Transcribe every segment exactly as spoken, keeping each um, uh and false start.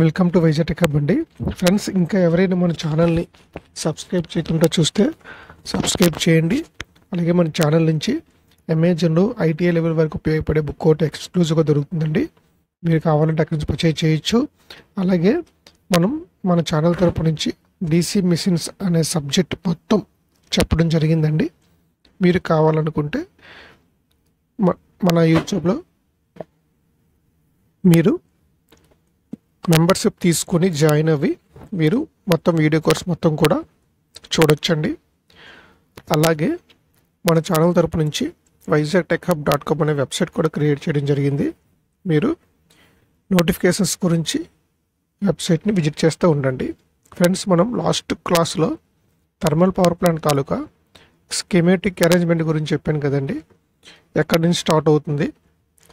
Welcome to Vizag tech hub అండి friends, ఇంకా ఎవరైనా మన ఛానల్ని సబ్స్క్రైబ్ చేయకుండా చూస్తే సబ్స్క్రైబ్ చేయండి. అలాగే మన ఛానల్ నుంచి అమెజాన్లో ఐటీఐ లెవెల్ వరకు ఉపయోగపడే బుక్ ఒకటి ఎక్స్క్లూజివ్గా దొరుకుతుందండి. మీరు కావాలంటే అక్కడి నుంచి పర్చేజ్ చేయొచ్చు. అలాగే మనం మన ఛానల్ తరపు నుంచి డీసీ మిషన్స్ అనే సబ్జెక్ట్ మొత్తం చెప్పడం జరిగిందండి. మీరు కావాలనుకుంటే మన యూట్యూబ్లో మీరు మెంబర్షిప్ తీసుకొని జాయిన్ అవి మీరు మొత్తం వీడియో కోర్స్ మొత్తం కూడా చూడొచ్చండి. అలాగే మన ఛానల్ తరపు నుంచి Vizag tech hub dot com అనే వెబ్సైట్ కూడా క్రియేట్ చేయడం జరిగింది. మీరు నోటిఫికేషన్స్ గురించి వెబ్సైట్ని విజిట్ చేస్తూ ఉండండి. ఫ్రెండ్స్, మనం లాస్ట్ క్లాస్లో థర్మల్ పవర్ ప్లాంట్ తాలూకా స్కీమాటిక్ అరేంజ్మెంట్ గురించి చెప్పాను కదండి. ఎక్కడి నుంచి స్టార్ట్ అవుతుంది?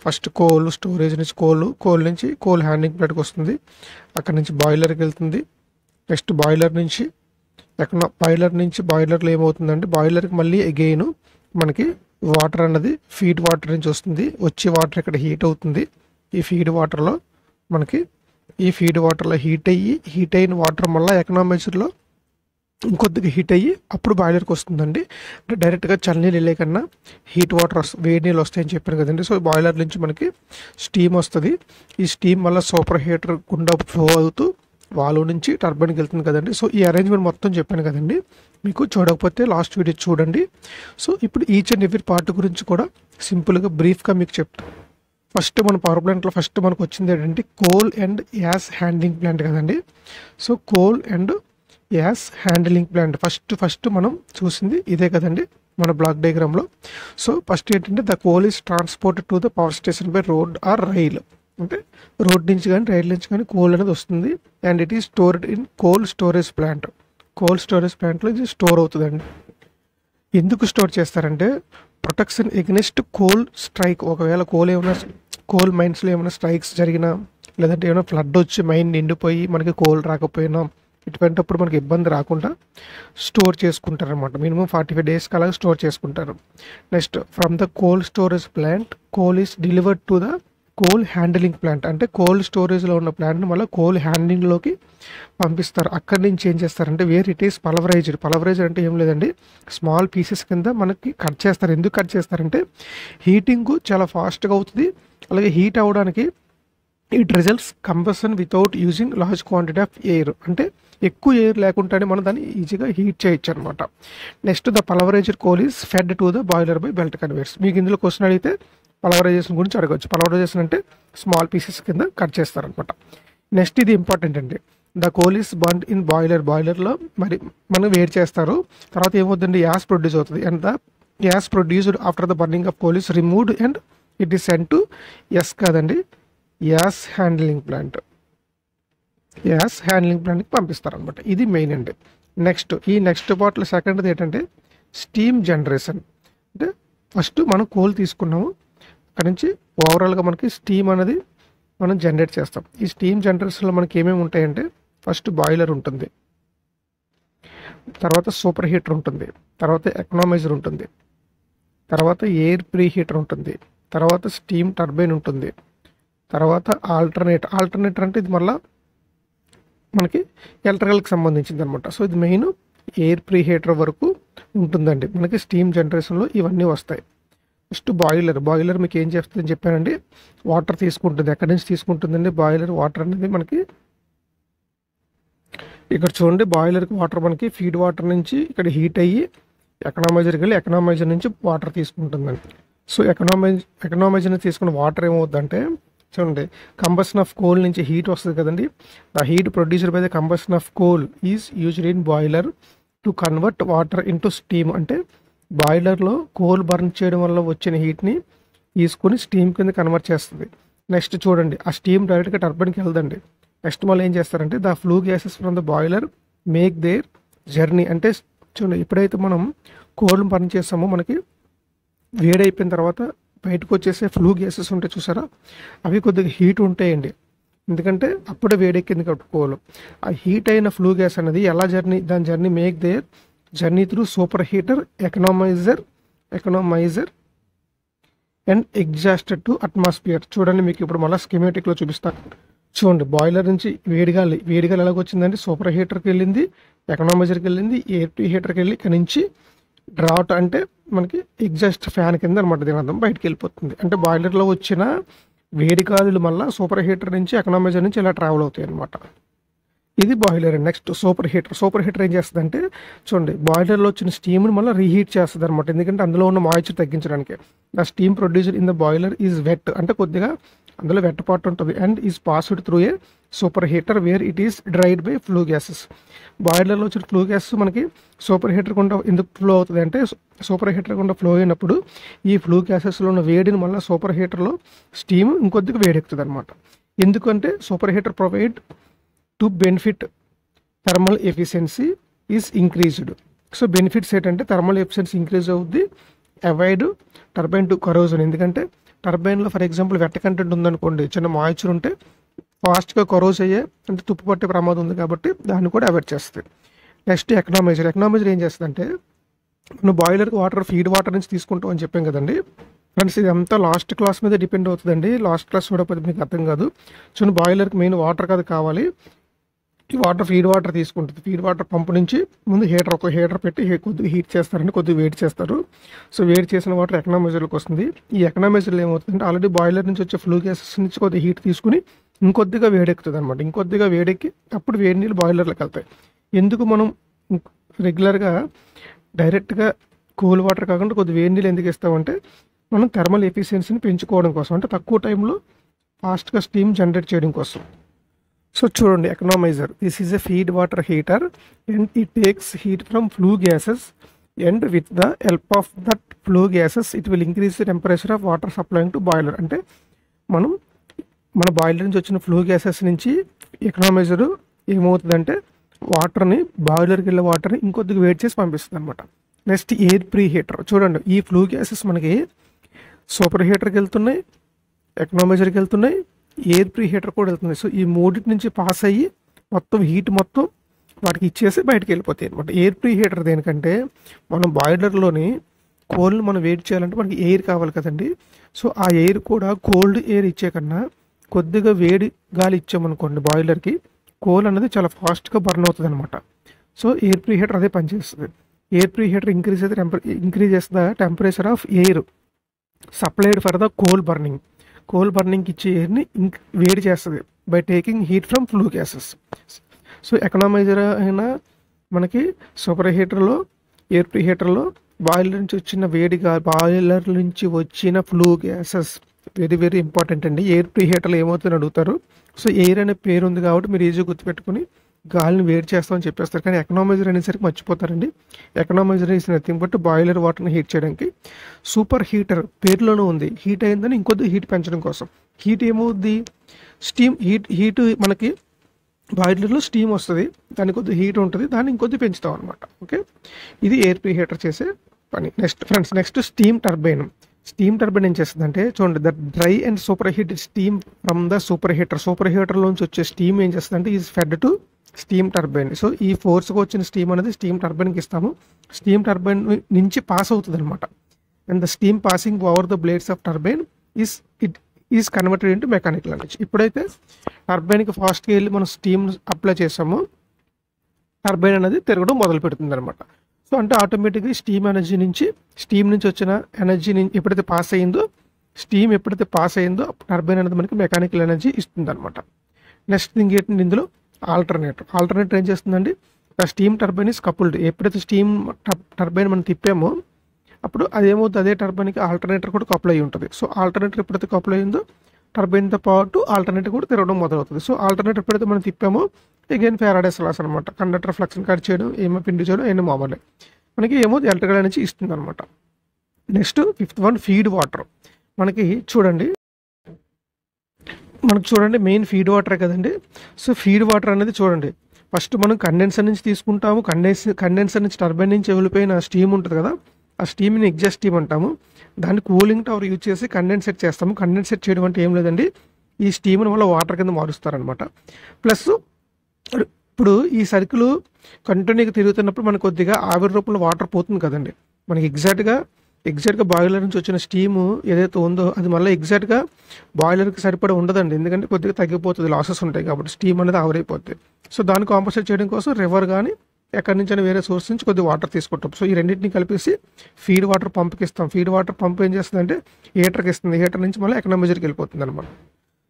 ఫస్ట్ కోల్ స్టోరేజ్ నుంచి, కోల్ కోల్ నుంచి కోల్ హ్యాండింగ్ ప్లాంట్కి వస్తుంది. అక్కడ నుంచి బాయిలర్కి వెళ్తుంది. నెక్స్ట్ బాయిలర్ నుంచి ఎక్కడ బాయిలర్ నుంచి బాయిలర్లో ఏమవుతుందంటే, బాయిలర్కి మళ్ళీ అగైన్ మనకి వాటర్ అన్నది ఫీడ్ వాటర్ నుంచి వస్తుంది. వచ్చే వాటర్ ఇక్కడ హీట్ అవుతుంది. ఈ ఫీడ్ వాటర్లో మనకి ఈ ఫీడ్ వాటర్లో హీట్ అయ్యి హీట్ అయిన వాటర్ వల్ల ఎకనామైజర్లో ఇంకొద్దిగా హీట్ అయ్యి అప్పుడు బాయిలర్కి వస్తుందండి. అంటే డైరెక్ట్గా చల్లని నీళ్ళే కన్నా హీట్ వాటర్ వస్తుంది, వేడి నీళ్ళు వస్తాయని చెప్పాను కదండి. సో బాయిలర్ నుంచి మనకి స్టీమ్ వస్తుంది. ఈ స్టీమ్ వల్ల సూపర్ హీటర్ గుండా ఫ్లో అవుతూ వాల్వ్ నుంచి టర్బైన్కి వెళ్తుంది కదండి. సో ఈ అరేంజ్మెంట్ మొత్తం చెప్పాను కదండి. మీకు చూడకపోతే లాస్ట్ వీడియో చూడండి. సో ఇప్పుడు ఈచ్ అండ్ ఎవ్రీ పార్ట్ గురించి కూడా సింపుల్గా బ్రీఫ్గా మీకు చెప్తాను. ఫస్ట్ మన పవర్ ప్లాంట్లో ఫస్ట్ మనకు వచ్చింది ఏంటంటే coal and gas handling plant కదండి. So coal and gas handling plant first first మనం చూసింది ఇదే కదండి మన బ్లాక్ డయాగ్రామ్లో. సో ఫస్ట్ ఏంటంటే the coal is transport to the power station by road or rail. అంటే రోడ్ నుంచి కానీ రైల్ నుంచి కానీ కోల్ అనేది వస్తుంది. And it is stored in coal storage plant. Coal storage ప్లాంట్లో ఇది స్టోర్ అవుతుందండి. ఎందుకు స్టోర్ చేస్తారంటే ప్రొటెక్షన్ ఎగ్నెస్ట్ కోల్ స్ట్రైక్. ఒకవేళ కోల్ ఏమైనా కోల్ మైన్స్లో ఏమైనా స్ట్రైక్స్ జరిగినా, లేదంటే ఏమైనా ఫ్లడ్ వచ్చి మైన్ నిండిపోయి మనకి కోల్ రాకపోయినా, ఇటువంటిప్పుడు మనకి ఇబ్బంది రాకుండా స్టోర్ చేసుకుంటారు అనమాట. మినిమం ఫార్టీ ఫైవ్ డేస్కి అలాగే స్టోర్ చేసుకుంటారు. Next from the coal storage plant coal is delivered to the coal handling plant. అంటే కోల్ స్టోరేజ్లో ఉన్న ప్లాంట్ని మళ్ళీ కోల్ హ్యాండిలింగ్లోకి పంపిస్తారు. అక్కడి నుంచి ఏం చేస్తారంటే where it is pulverised. Pulverised అంటే ఏం లేదండి, స్మాల్ పీసెస్ కింద మనకి కట్ చేస్తారు. ఎందుకు కట్ చేస్తారంటే హీటింగ్ చాలా ఫాస్ట్గా అవుతుంది. అలాగే హీట్ అవ్వడానికి it results combustion without using large quantity of air. అంటే ఎక్కువ ఎయిర్ లేకుండానే మనం దాన్ని ఈజీగా హీట్ చేయొచ్చు అనమాట. Next the pulverizer coal is fed to the boiler by belt conveyors. మీకు ఇందులో క్వశ్చన్ అడిగితే పల్వరైజేషన్ గురించి అడగవచ్చు. పల్వరైజేషన్ అంటే స్మాల్ పీసెస్ కింద కట్ చేస్తారనమాట. నెక్స్ట్ ఇది ఇంపార్టెంట్ అండి, the coal is burned in boiler. బాయిలర్లో మరి మనం వేడి చేస్తారు. తర్వాత ఏమవుతుందండి, యాస్ ప్రొడ్యూస్ అవుతుంది. And the ash produced after the burning of coal is removed and it is sent to ash కాదండి gas handling plant. Gas handling ప్లాంట్కి పంపిస్తారనమాట. ఇది మెయిన్ అండి. నెక్స్ట్ ఈ నెక్స్ట్ పార్ట్లో సెకండ్ది ఏంటంటే స్టీమ్ జనరేషన్. అంటే ఫస్ట్ మనం కోల్ తీసుకున్నాము, అక్కడ నుంచి ఓవరాల్గా మనకి స్టీమ్ అనేది మనం జనరేట్ చేస్తాం. ఈ స్టీమ్ జనరేషన్లో మనకి ఏమేమి ఉంటాయంటే ఫస్ట్ బాయిలర్ ఉంటుంది, తర్వాత సూపర్ హీటర్ ఉంటుంది, తర్వాత ఎకనామైజర్ ఉంటుంది, తర్వాత ఎయిర్ ప్రీ హీటర్ ఉంటుంది, తర్వాత స్టీమ్ టర్బైన్ ఉంటుంది, తర్వాత ఆల్టర్నేట్ ఆల్టర్నేటర్ అంటే ఇది మళ్ళీ మనకి ఎలక్ట్రికల్కి సంబంధించింది అనమాట. సో ఇది మెయిన్ ఎయిర్ ప్రీ హీటర్ వరకు ఉంటుందండి. మనకి స్టీమ్ జనరేషన్లో ఇవన్నీ వస్తాయి. Next boiler. బాయిలర్ మీకు ఏం చేస్తుందని చెప్పానండి, వాటర్ తీసుకుంటుంది. ఎక్కడి నుంచి తీసుకుంటుందండి బాయిలర్ వాటర్ అనేది మనకి ఇక్కడ చూడండి. బాయిలర్కి వాటర్ మనకి ఫీడ్ వాటర్ నుంచి ఇక్కడ హీట్ అయ్యి ఎకనామైజర్కి వెళ్ళి ఎకనామైజర్ నుంచి వాటర్ తీసుకుంటుందండి. సో ఎకనామైజ్ ఎకనామైజర్ నుంచి తీసుకున్న వాటర్ ఏమవుతుందంటే చూడండి, కంబషన్ ఆఫ్ కోల్ నుంచి హీట్ వస్తుంది కదండి. The heat producer by the combustion of coal is used in boiler to convert water into steam. అంటే బాయిలర్లో కోల్ బర్న్ చేయడం వల్ల వచ్చిన హీట్ని తీసుకుని స్టీమ్ కింద కన్వర్ట్ చేస్తుంది. నెక్స్ట్ చూడండి, ఆ స్టీమ్ డైరెక్ట్గా టర్బైన్కి వెళ్దండి. నెక్స్ట్ మళ్ళీ ఏం చేస్తారంటే the flue gases from the boiler make their journey. అంటే చూడండి, ఎప్పుడైతే మనం కోల్ బర్న్ చేస్తామో మనకి వేడైపోయిన తర్వాత బయటకు వచ్చేసే ఫ్లూ గ్యాసెస్ ఉంటాయి చూసారా, అవి కొద్దిగా హీట్ ఉంటాయండి. ఎందుకంటే అప్పుడే వేడెక్కింది కట్టుకోవాలి. ఆ హీట్ అయిన ఫ్లూ గ్యాస్ అనేది ఎలా జర్నీ, దాని journey make their journey through super heater economiser economiser and exhausted to atmosphere. చూడండి మీకు ఇప్పుడు మళ్ళీ స్కీమాటిక్లో చూపిస్తాను. చూడండి బాయిలర్ నుంచి వేడి గాలి వేడి గాలి ఎలాగ వచ్చిందంటే సూపర్ హీటర్కి వెళ్ళింది, ఎకనామైజర్కి వెళ్ళింది, ఎయిర్ టు హీటర్కి వెళ్ళి ఇక్కడ నుంచి డ్రాట్ అంటే మనకి ఎగ్జాస్ట్ ఫ్యాన్ కింద అనమాట దీని అర్థం బయటకు వెళ్ళిపోతుంది. అంటే బాయిలర్లో వచ్చిన వేడి గాలులు మళ్ళీ సూపర్ హీటర్ నుంచి ఎకనామైజర్ నుంచి ఇలా ట్రావెల్ అవుతాయి అనమాట. ఇది boiler. Next super heater. Super heater ఏం చేస్తుంది అంటే చూడండి బాయిలర్లో వచ్చిన స్టీమ్ని మళ్ళీ రీహీట్ చేస్తుంది అనమాట. ఎందుకంటే అందులో ఉన్న మాయిశ్చర్ తగ్గించడానికి. The steam producer in the boiler is wet అంటే కొద్దిగా అందులో వెట్ పార్ట్ ఉంటుంది and is passed through a super heater where it is dried by flue gases. బాయిలర్లో వచ్చిన ఫ్లూ గ్యాసెస్ మనకి సూపర్ హీటర్ గుండా ఎందుకు ఫ్లో అవుతుంది అంటే సూపర్ హీటర్ గుండా ఫ్లో అయినప్పుడు ఈ ఫ్లూ గ్యాసెస్లో ఉన్న వేడిని మళ్ళీ సూపర్ హీటర్లో స్టీమ్ ఇంకొద్దిగా వేడెక్కుతుంది అనమాట. ఎందుకంటే super heater provide to benefit thermal efficiency is increased. So benefits ఏంటంటే థర్మల్ ఎఫిషియన్సీ ఇంక్రీజ్ అవుద్ది, అవాయిడ్ టర్బైన్ టు కరోజన్. ఎందుకంటే టర్బైన్లో ఫర్ ఎగ్జాంపుల్ వెట్ కంటెంట్ ఉందనుకోండి, చిన్న మాయిచర్ ఉంటే ఫాస్ట్గా కరోజ్ అయ్యే అంటే తుప్పు పట్టే ప్రమాదం ఉంది కాబట్టి దాన్ని కూడా అవాయిడ్ చేస్తుంది. Next economiser. ఎకనామైజర్ ఏం చేస్తుందంటే మనం బాయిలర్కి వాటర్ ఫీడ్ వాటర్ నుంచి తీసుకుంటాం అని చెప్పాం కదండి ఫ్రెండ్స్, ఇది అంతా లాస్ట్ క్లాస్ మీద డిపెండ్ అవుతుందండి. లాస్ట్ క్లాస్ చూడకపోతే మీకు అర్థం కాదు. సో బాయిలర్కి మెయిన్ వాటర్ కాదు కావాలి, ఈ వాటర్ ఫీడ్ వాటర్ తీసుకుంటుంది. ఫీడ్ వాటర్ పంపు నుంచి ముందు హీటర్ ఒక హీటర్ పెట్టి కొద్దిగా హీట్ చేస్తారండి, కొద్దిగా వేడి చేస్తారు. సో వేడి చేసిన వాటర్ ఎకనామైజర్లోకి వస్తుంది. ఈ ఎకనామైజర్లో ఏమవుతుందంటే ఆల్రెడీ బాయిలర్ నుంచి వచ్చే ఫ్లూ గ్యాసెస్ నుంచి కొద్దిగా హీట్ తీసుకుని ఇంకొద్దిగా వేడెక్కుతుంది అనమాట. ఇంకొద్దిగా వేడెక్కి అప్పుడు వేడి నీళ్ళు బాయిలర్లోకి వెళ్తాయి. ఎందుకు మనం రెగ్యులర్గా డైరెక్ట్గా కూల్ వాటర్ కాకుండా కొద్దిగా వేడి నీళ్ళు ఎందుకు ఇస్తామంటే మనం థర్మల్ ఎఫిషియన్సీని పెంచుకోవడం కోసం, అంటే తక్కువ టైంలో ఫాస్ట్గా స్టీమ్ జనరేట్ చేయడం కోసం. సో చూడండి economiser, this is a feed water heater and it takes heat from flue gases and with the help of that flue gases it will increase the temperature of water supplying to boiler. అంటే మనం మన boiler నుంచి వచ్చిన flue gases నుంచి economiser ఏమవుతుందంటే వాటర్ని బాయిలర్కి వెళ్ళే వాటర్ని ఇంకొద్దిగా వేడి చేసి పంపిస్తుంది అనమాట. Next air pre heater. చూడండి ఈ ఫ్లూ గ్యాసెస్ మనకి సూపర్ హీటర్కి వెళ్తున్నాయి, ఎకనామైజర్కి వెళ్తున్నాయి, ఎయిర్ ప్రీ హీటర్ కూడా వెళ్తుంది. సో ఈ మూడింటి నుంచి పాస్ అయ్యి మొత్తం హీట్ మొత్తం వాటికి ఇచ్చేసి బయటకు వెళ్ళిపోతాయి అనమాట. ఎయిర్ ప్రీ హీటర్ దేనికంటే మనం బాయిలర్లోని కోల్డ్ని మనం వేడి చేయాలంటే మనకి ఎయిర్ కావాలి కదండి. సో ఆ ఎయిర్ కూడా కోల్డ్ ఎయిర్ ఇచ్చే కన్నా కొద్దిగా వేడి గాలి ఇచ్చామనుకోండి బాయిలర్కి కోల్ అనేది చాలా ఫాస్ట్గా బర్న్ అవుతుంది అనమాట. సో ఎయిర్ ప్రీ హీటర్ అదే పనిచేస్తుంది. ఎయిర్ ప్రీ హీటర్ ఇంక్రీజ్ అయితే టెంపరే ఇంక్రీజ్ చేస్తుంది temperature of air supplied for the coal burning. Coal బర్నింగ్కి ఇచ్చే ఎయిర్ని ఇంక్ వేడి చేస్తుంది by taking heat from flue gases. So economiser అయినా మనకి సూపర్ హీటర్లో ఎయిర్ ప్రీ హీటర్లో బాయిలర్ నుంచి వచ్చిన వేడి గా బాయిలర్ నుంచి వచ్చిన flue gases very very important అండి. ఎయిర్ ప్రీ హీటర్లు ఏమవుతుందని అడుగుతారు. సో ఎయిర్ అనే పేరు ఉంది కాబట్టి మీరు ఈజీగా గుర్తుపెట్టుకుని గాలిని వేడి చేస్తామని చెప్పేస్తారు. కానీ ఎకనామైజర్ అనేసరికి మర్చిపోతారండి. Economiser is nothing but boiler వాటర్ని హీట్ చేయడానికి. సూపర్ హీటర్ పేరులోనే ఉంది, హీట్ అయిందని ఇంకొద్ది హీట్ పెంచడం కోసం. హీట్ ఏమవుద్ది స్టీమ్ హీట్ హీట్ మనకి బాయిలర్లో స్టీమ్ వస్తుంది, దాని కొద్ది హీట్ ఉంటుంది, దాన్ని ఇంకొద్ది పెంచుతాం అనమాట. ఓకే, ఇది ఎయిర్ ప్రీ హీటర్ చేసే పని. Next friends next steam turbine. Steam turbine ఏం చేస్తుందంటే చూడండి that dry and super heated steam from the super heater. Super heater నుంచి వచ్చే స్టీమ్ ఏం చేస్తుందంటే is fed to steam turbine. So ఈ ఫోర్స్గా వచ్చిన స్టీమ్ అనేది స్టీమ్ టర్బైన్కి ఇస్తాము. స్టీమ్ టర్బైన్ నుంచి పాస్ అవుతుంది అనమాట. And the steam passing over the blades of turbine is it is converted into mechanical energy. ఇప్పుడైతే టర్బైన్కి ఫాస్ట్గా వెళ్ళి మనం స్టీమ్ అప్లై చేసాము, టర్బైన్ అనేది తిరగడం మొదలు పెడుతుంది అనమాట. సో అంటే ఆటోమేటిక్గా స్టీమ్ ఎనర్జీ నుంచి స్టీమ్ నుంచి వచ్చిన ఎనర్జీ ఎప్పుడైతే పాస్ అయ్యిందో స్టీమ్ ఎప్పుడైతే పాస్ అయ్యిందో టర్బైన్ అనేది మనకి మెకానికల్ ఎనర్జీ ఇస్తుంది అనమాట. నెక్స్ట్ థింగ్ ఏంటంటే ఇందులో ఆల్టర్నేటర్. ఆల్టర్నేటర్ ఏం చేస్తుందండి the steam turbine is coupled. ఎప్పుడైతే స్టీమ్ టర్బైన్ మనం తిప్పామో అప్పుడు అదేమవుతుంది అదే టర్బైన్కి ఆల్టర్నేటర్ కూడా కపుల్ అయ్యి ఉంటుంది. సో ఆల్టర్నేటర్ ఎప్పుడైతే కపుల్ అయ్యిందో టర్బైన్తో పాటు ఆల్టర్నేటర్ కూడా తిరగడం మొదలవుతుంది. సో ఆల్టర్నేటర్ ఎప్పుడైతే మనం తిప్పామో అగైన్ ఫెరాడేస్ లాస్ అనమాట. కండక్టర్ ఫ్లక్స్ని కట్ చేయడం ఏమో పిండి చేయడం ఏమో మామూలే మనకి ఏమో ఎలక్ట్రికల్ ఎనర్జీ ఇస్తుంది అనమాట. Next fifth one feed water. మనకి చూడండి మనకు చూడండి మెయిన్ ఫీడ్ వాటరే కదండి. సో ఫీడ్ వాటర్ అనేది చూడండి ఫస్ట్ మనం కండెన్సర్ నుంచి తీసుకుంటాము. కండెన్స్ కండెన్సర్ నుంచి టర్బైన్ నుంచి వెళ్ళిపోయిన స్టీమ్ ఉంటుంది కదా, ఆ స్టీమ్ని ఎగ్జాస్ట్ స్టీమ్ అంటాము. దాన్ని కూలింగ్ టవర్ యూజ్ చేసి కండెన్సేట్ చేస్తాము. కండెన్సేట్ చేయడం అంటే ఏం లేదండి ఈ స్టీమ్ని వల్ల వాటర్ కింద మారుస్తారనమాట. ప్లస్ ఇప్పుడు ఈ సర్కిల్ కంటిన్యూగా తిరుగుతున్నప్పుడు మనకు కొద్దిగా ఆవిరి రూపంలో వాటర్ పోతుంది కదండి. మనకి ఎగ్జాక్ట్గా exact boiler and such a steam, either the exact boiler separate under the end, put the losses on take about steam under the Auripote. So then composite chairing course, river gani, a condition various sources could the water this put up. So you rend it in feed water pump kistam, feed water pump inches than the heater kistan, the heater inch mala economic kilpot.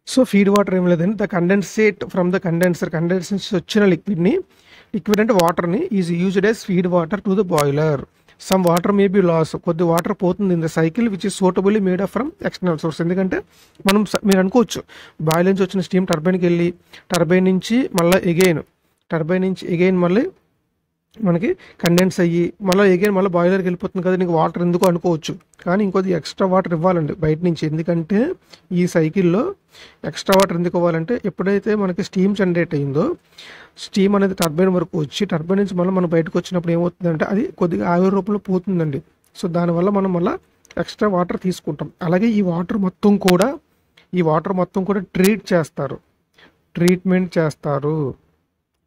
So feed water the condensate from the condenser, condensation such a liquid equivalent water is used as feed water to the boiler. Some water may be lost, so the water potent in the cycle which is suitably made up from external source. In the content, manum miran coach, boilers which steam turbine kelly, turbine inchi, malla again, turbine inch again malle, manaki, condense ayi, malla again malla boiler kelly potent kadani water in the con coach. Can inko the extra water equivalent, bite inch in the content, e cycle lo, extra water in the equivalent, epodite manaki steam generate in though. Steam and the turbine work, turbine is Malaman bite coach and a play with the Ioropolo Putin. So Danvala Manamala extra water this coatum. Alagi water matum coda, e water matum coda treat chastaru. Treatment chastaru.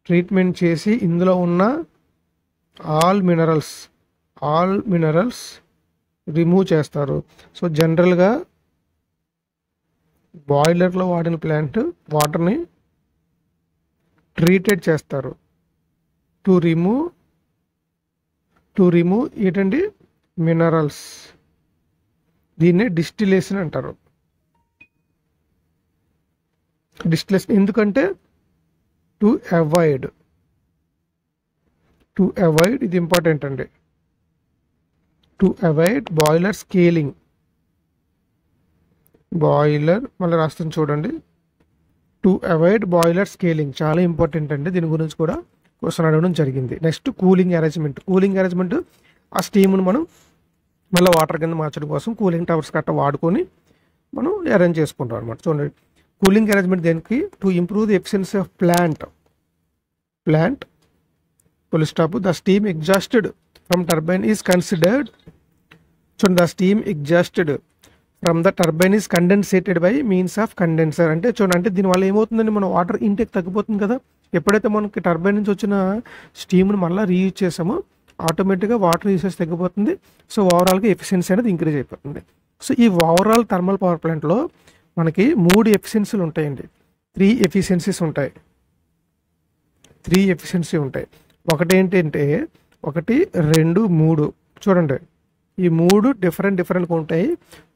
Treatment chasey indula una all minerals. All minerals remove chastaru. So general ga boiler lo water plant water ne. Treated chestaru to remove to remove ఏంటండి minerals దీన్ని distillation అంటారు distillation ఎందుకంటే to avoid to avoid ఇది important అండి to avoid boiler scaling boiler మళ్ళీ రాస్తాను చూడండి to avoid boiler scaling చాలా important అంటే దీని గురించి కూడా క్వశ్చన్ అడగడం జరిగింది. Next cooling arrangement, cooling arrangement ఆ స్టీమ్ ను మనం మళ్ళీ వాటర్ కింద మార్చడం కోసం కూలింగ్ టవర్స్ కట్ట వాడుకొని మనం అరేంజ్ చేసుకుంటాం అన్నమాట. చూడండి కూలింగ్ అరేంజ్మెంట్ దేనికి to improve the efficiency of plant plant full stop the steam exhausted from turbine is considered చూడండి the steam exhausted from the turbine is condensated by means of condenser ante chudandi ante din valla em avutundani mana water intake taggipothund kada eppudaithe manaku turbine nunchi ochina steam nu malla reuse chesamo automatically water usage taggipotundi so overall ga efficiency anedi increase ayipotundi so ee overall thermal power plant lo manaki three efficiencies untayandi three efficiencies untayi three efficiency untayi okati entante okati rendu moodu chudandi ఈ మూడు different different ఉంటాయి.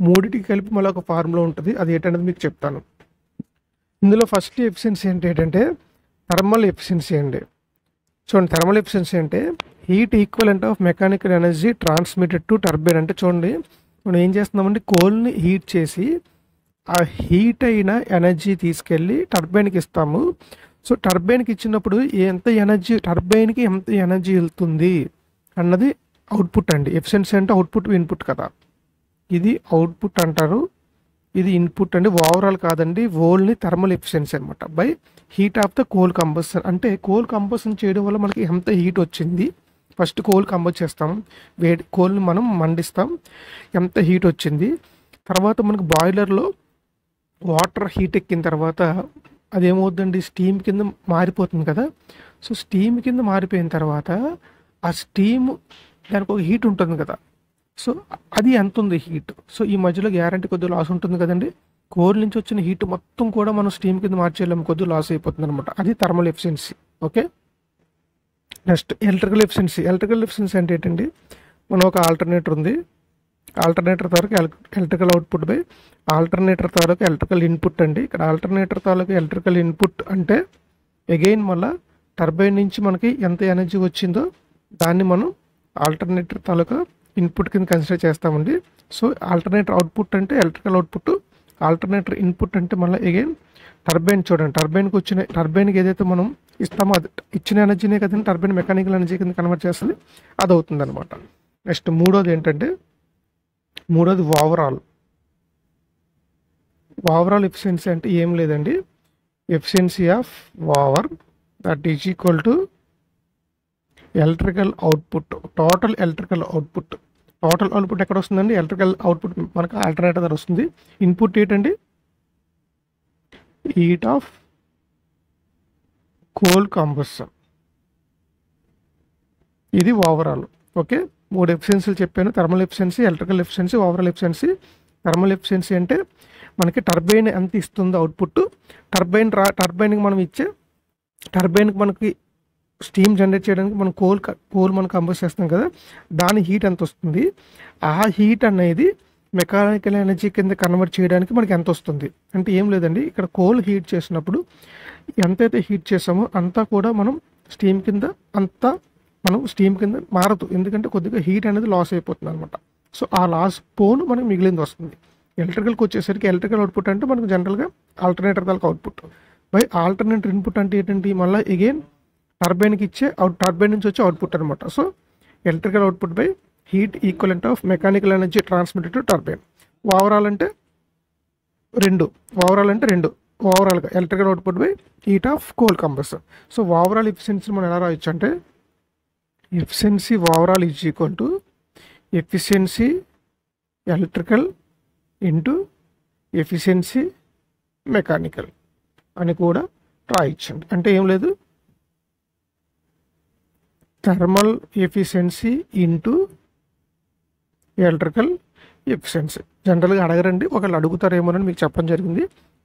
మూడిటికి కలిపి మళ్ళీ ఒక formula ఉంటుంది, అది ఏంటనేది మీకు చెప్తాను. ఇందులో ఫస్ట్ ఎఫిషియన్సీ ఏంటంటే థర్మల్ ఎఫిషియన్సీ అండి. చూడండి థర్మల్ ఎఫిషియన్సీ అంటే heat equivalent of mechanical energy transmitted to turbine. అంటే చూడండి మనం ఏం చేస్తున్నామంటే కోల్ని హీట్ చేసి ఆ హీట్ అయిన ఎనర్జీ తీసుకెళ్ళి టర్బైన్కి ఇస్తాము. సో టర్బైన్కి ఇచ్చినప్పుడు ఎంత ఎనర్జీ టర్బైన్కి ఎంత ఎనర్జీ వెళ్తుంది అన్నది అవుట్పుట్ అండి. ఎఫిషియన్సీ అంటే అవుట్పుట్ ఇన్పుట్ కదా, ఇది అవుట్పుట్ అంటారు, ఇది ఇన్పుట్ అండి. ఓవరాల్ కాదండి, ఓల్ని థర్మల్ ఎఫిషియన్సీ అనమాట by heat of the coal combustion. అంటే కోల్ కంబషన్ చేయడం వల్ల మనకి ఎంత హీట్ వచ్చింది, ఫస్ట్ కోల్ కంబస్ట్ చేస్తాం, వేడి కోల్ని మనం మండిస్తాం, ఎంత హీట్ వచ్చింది, తర్వాత మనకి బాయిలర్లో వాటర్ హీట్ ఎక్కిన తర్వాత అదేమవుతుందండి స్టీమ్ కింద మారిపోతుంది కదా. సో స్టీమ్ కింద మారిపోయిన తర్వాత ఆ స్టీమ్ దానికి ఒక హీట్ ఉంటుంది కదా, సో అది ఎంత ఉంది హీట్. సో ఈ మధ్యలో గ్యారంటీ కొద్దిగా లాస్ ఉంటుంది కదండి, కోల్ నుంచి వచ్చిన హీట్ మొత్తం కూడా మనం స్టీమ్ కింద మార్చేయలేము, కొద్దిగా లాస్ అయిపోతుంది అనమాట. అది thermal efficiency. Okay next electrical efficiency. Electrical efficiency అంటే ఏంటండి మనం ఒక ఆల్టర్నేటర్ ఉంది, ఆల్టర్నేటర్ తాలూకు ఎలక్ట్రికల్ అవుట్పుట్ బై ఆల్టర్నేటర్ తాలూకు ఎలక్ట్రికల్ ఇన్పుట్ అండి. ఇక్కడ ఆల్టర్నేటర్ తాలూకు ఎలక్ట్రికల్ ఇన్పుట్ అంటే అగైన్ మళ్ళీ టర్బైన్ నుంచి మనకి ఎంత ఎనర్జీ వచ్చిందో దాన్ని మనం ఆల్టర్నేటర్ తాలూకా ఇన్పుట్ కింద కన్సిడర్ చేస్తామండి. సో ఆల్టర్నేటర్ అవుట్పుట్ అంటే ఎలక్ట్రికల్ అవుట్పుట్, ఆల్టర్నేటర్ ఇన్పుట్ అంటే మళ్ళీ అగైన్ టర్బైన్. చూడండి టర్బైన్కి వచ్చిన టర్బైన్కి ఏదైతే మనం ఇస్తామో అది ఇచ్చిన ఎనర్జీనే కదండి టర్బైన్ మెకానికల్ ఎనర్జీ కింద కన్వర్ట్ చేస్తుంది, అది అవుతుంది అనమాట. నెక్స్ట్ మూడోది ఏంటంటే మూడోది ఓవరాల్ ఓవరాల్ ఎఫిషియన్సీ అంటే ఏం లేదండి, efficiency of over that is equal to electrical output total electrical output. Total output ఎక్కడ వస్తుందండి, ఎలక్ట్రికల్ అవుట్పుట్ మనకు ఆల్టర్నేటర్ దగ్గర వస్తుంది. ఇన్పుట్ ఏంటండి హీట్ ఆఫ్ కోల్ కంబషన్, ఇది ఓవరాల్. ఓకే మూడు ఎఫిషియన్సీలు చెప్పాను, thermal efficiency, electrical efficiency, overall efficiency. Thermal efficiency అంటే మనకి టర్బైన్ ఎంత ఇస్తుంది అవుట్పుట్, టర్బైన్ రా టర్బైన్కి మనం ఇచ్చే టర్బైన్కి మనకి స్టీమ్ జనరేట్ చేయడానికి మనం కోల్ కోల్ మనం కంపోజ్ చేస్తాం కదా, దాని హీట్ ఎంత వస్తుంది, ఆ హీట్ అనేది మెకానికల్ ఎనర్జీ కింద కన్వర్ట్ చేయడానికి మనకి ఎంత వస్తుంది అంటే ఏం లేదండి, ఇక్కడ కోల్ హీట్ చేసినప్పుడు ఎంతైతే హీట్ చేసామో అంతా కూడా మనం స్టీమ్ కింద అంతా మనం స్టీమ్ కింద మారదు, ఎందుకంటే కొద్దిగా హీట్ అనేది లాస్ అయిపోతుంది అనమాట. సో ఆ లాస్ పోను మనకి మిగిలింది వస్తుంది. ఎలక్ట్రికల్కి వచ్చేసరికి ఎలక్ట్రికల్ అవుట్పుట్ అంటే మనకు జనరల్గా ఆల్టర్నేటర్ దానికి అవుట్పుట్ బై ఆల్టర్నేటర్ ఇన్పుట్ అంటే ఏంటంటే మళ్ళీ అగైన్ టర్బైన్కి ఇచ్చే అవుట్ టర్బైన్ నుంచి వచ్చే అవుట్పుట్ అనమాట. So electrical output by heat equivalent of mechanical energy transmitted to turbine. Overall అంటే రెండు, ఓవరాల్ అంటే రెండు ఓవరాల్గా electrical output by heat of coal compressor. So overall efficiency మనం ఎలా రాయొచ్చు అంటే efficiency overall is equal to efficiency electrical into efficiency mechanical అని కూడా రాయొచ్చండి. అంటే ఏం లేదు, thermal efficiency into electrical efficiency. జనరల్గా అడగరండి, ఒకళ్ళు అడుగుతారేమోనని మీకు చెప్పడం జరిగింది.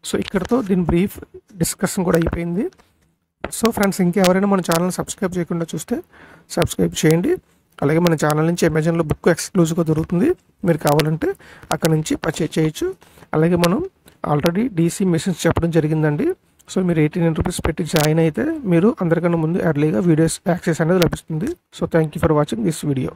సో ఇక్కడతో దీని బ్రీఫ్ డిస్కషన్ కూడా అయిపోయింది. సో ఫ్రెండ్స్, ఇంకెవరైనా మన ఛానల్ని సబ్స్క్రైబ్ చేయకుండా చూస్తే సబ్స్క్రైబ్ చేయండి. అలాగే మన ఛానల్ నుంచి అమెజాన్లో బుక్ ఎక్స్క్లూజివ్గా దొరుకుతుంది, మీరు కావాలంటే అక్కడ నుంచి పర్చేజ్ చేయొచ్చు. అలాగే మనం ఆల్రెడీ డీసీ మిషన్స్ చెప్పడం జరిగిందండి. సో మీరు ఎయిటీ నైన్ రూపీస్ పెట్టి జాయిన్ అయితే మీరు అందరికన్నా ముందు ఎర్లీగా వీడియోస్ యాక్సెస్ అనేది లభిస్తుంది. So thank you for watching this video.